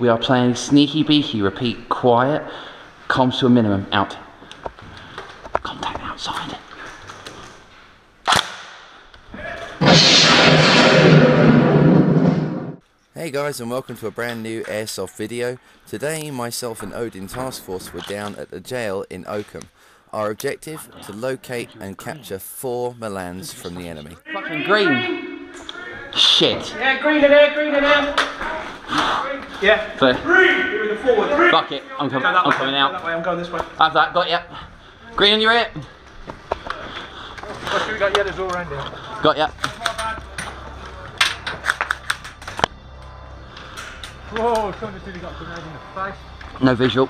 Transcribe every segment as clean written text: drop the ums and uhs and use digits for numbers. We are playing sneaky beaky, repeat, quiet, comms to a minimum, out. Contact outside. Hey guys, and welcome to a brand new airsoft video. Today myself and Odin Taskforce were down at the Gaol in Oakham. Our objective, to locate and capture 4 Milans from the enemy. Fucking green. Shit. Yeah, green in there, green in there. Yeah. So, you're in the forward. Fuck it, I'm coming out. That way, I'm going this way. Have that, got ya. Green on your ear. What should we got? Yeah, there's all around here. Got ya. Whoa, someone just really got grenade in the face. No visual.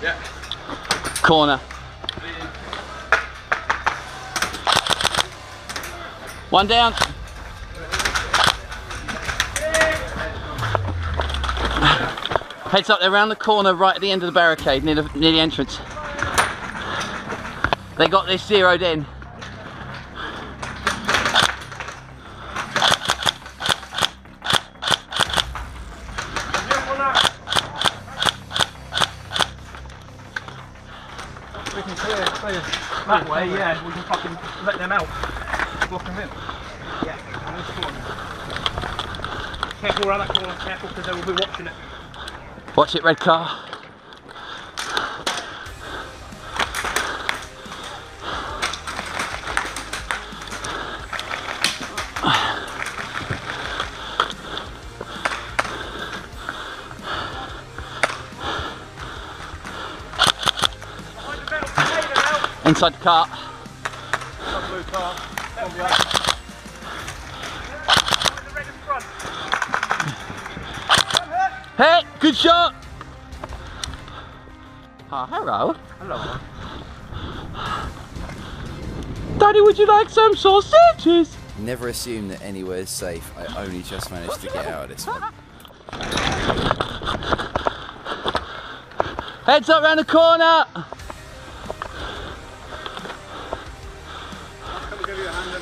Yeah. Corner. One down. Heads up, they're around the corner right at the end of the barricade, near the entrance. They got this zeroed in. We can clear that way, yeah, we can fucking let them out. Block them in. Yeah, on this corner. Careful around that corner, careful, because they will be watching it. Watch it, red car. Inside the car. Blue car. Red in front. Hey, good shot. Ah, hello. Hello. Daddy, would you like some sausages? Never assume that anywhere is safe. I only just managed to get out of this one. Heads up round the corner.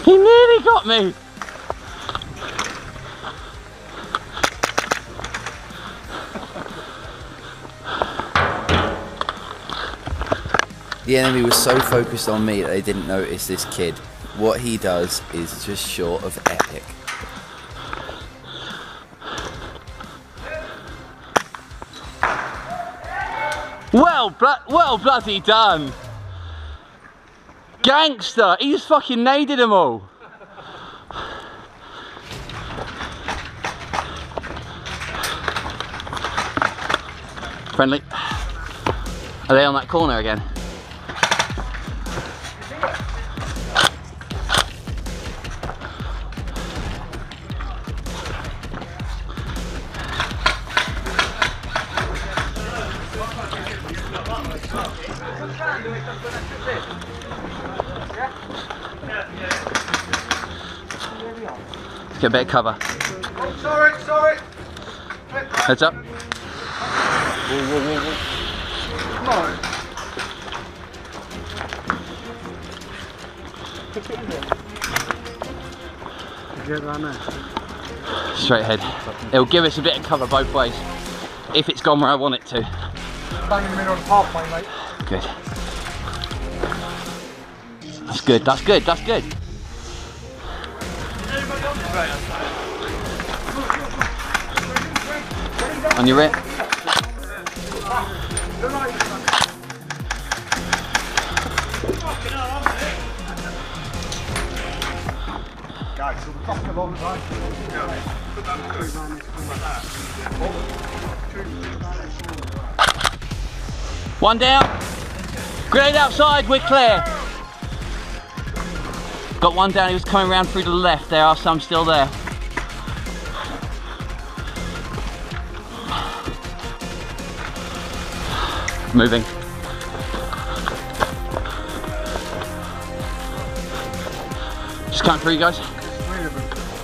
He nearly got me! The enemy was so focused on me that they didn't notice this kid. What he does is just short of epic. Well bloody done! Gangster! He just fucking naded them all! Friendly. Are they on that corner again? Let's get a bit of cover. Sorry, sorry. Heads up. No. Straight ahead. It'll give us a bit of cover both ways. If it's gone where I want it to. Bang in the middle of the pathway, mate. Good. That's good, that's good, that's good. On your right. One down. Grenade outside, we're clear. Got one down, he was coming round through to the left. There are some still there. Moving. Just coming through, you guys.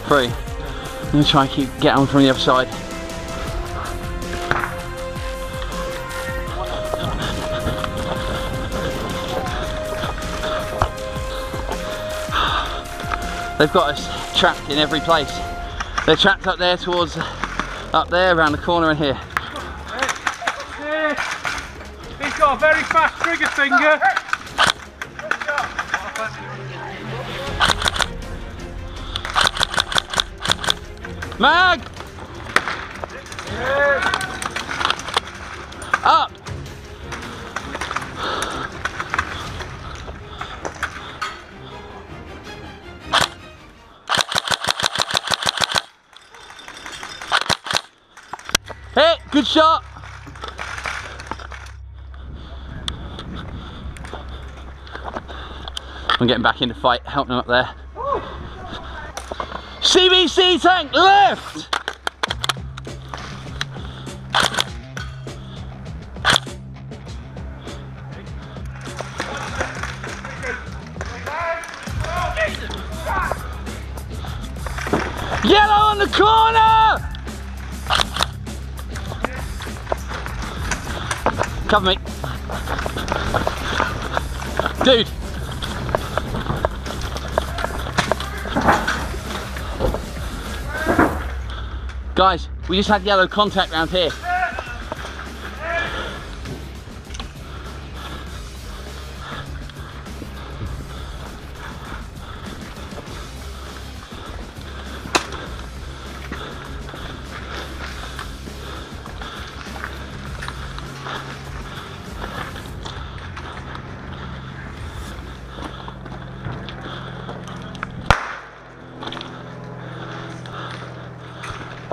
3. I'm going to try and get on from the other side. They've got us trapped in every place. They're trapped up there towards, up there, around the corner and here. He's got a very fast trigger finger. Mag! Up! Hey, good shot! I'm getting back in the fight, helping them up there. CBC tank left! Yellow on the corner! Cover me. Dude. Guys, we just had yellow contact round here.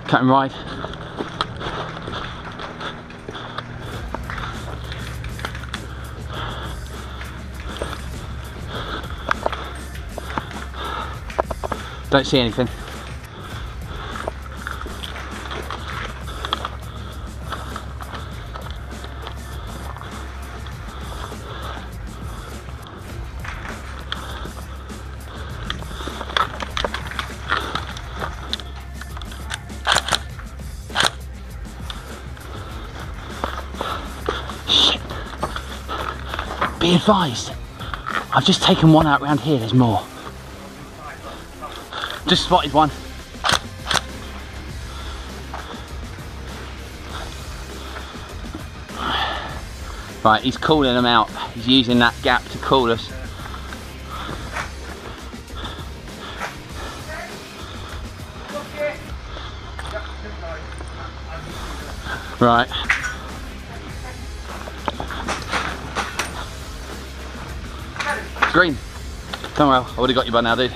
Cut him right. Don't see anything. Be advised, I've just taken one out round here, there's more. Just spotted one. Right, he's calling them out. He's using that gap to call us. Right. Green. Don't worry, I would have got you by now, dude.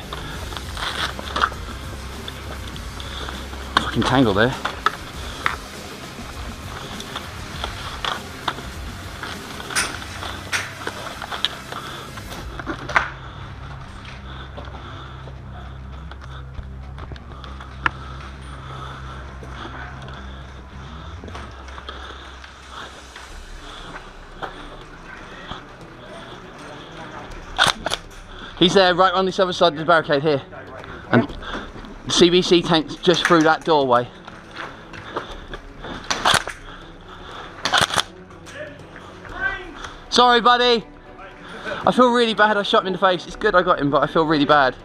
Fucking tangle there. He's there, right on this other side of the barricade here. And the CBC tank's just through that doorway. Sorry, buddy. I feel really bad I shot him in the face. It's good I got him, but I feel really bad.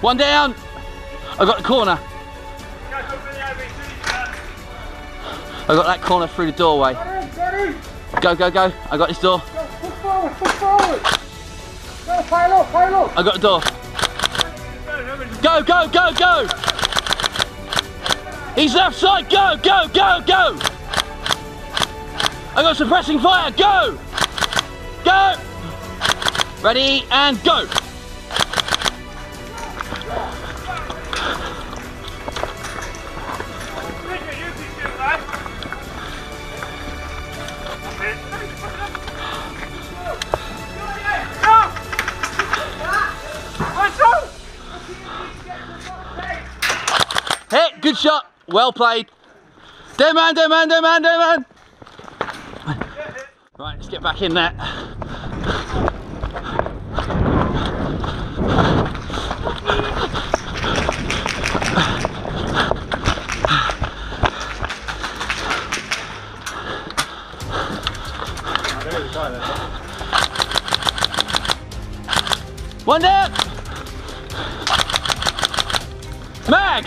One down! I got the corner. I got that corner through the doorway. Go, go, go. I got this door. Push forward, push forward. Go, pile up, pile up. I got the door. Go, go, go, go. He's left side. Go, go, go, go. I got suppressing fire. Go. Go. Ready and go. Hey, good shot. Well played. Dead man, dead man, dead man, dead man. Right, let's get back in there. One down. Mag.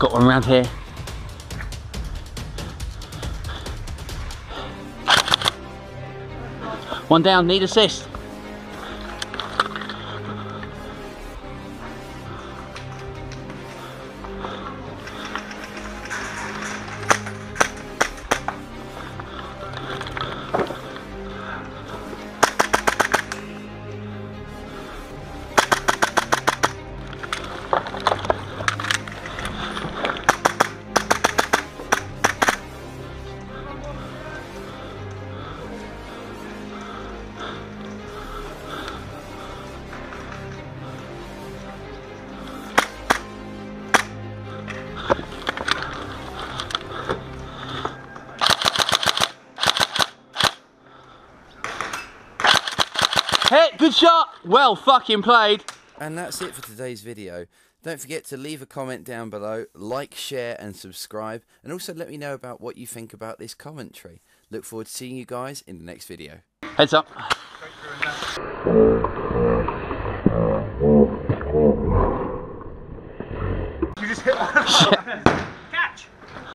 Grenade! Got one around here. One down, need assist. Hit, good shot, well fucking played. And that's it for today's video. Don't forget to leave a comment down below, like, share and subscribe, and also let me know about what you think about this commentary. Look forward to seeing you guys in the next video. Heads up. You just hit one.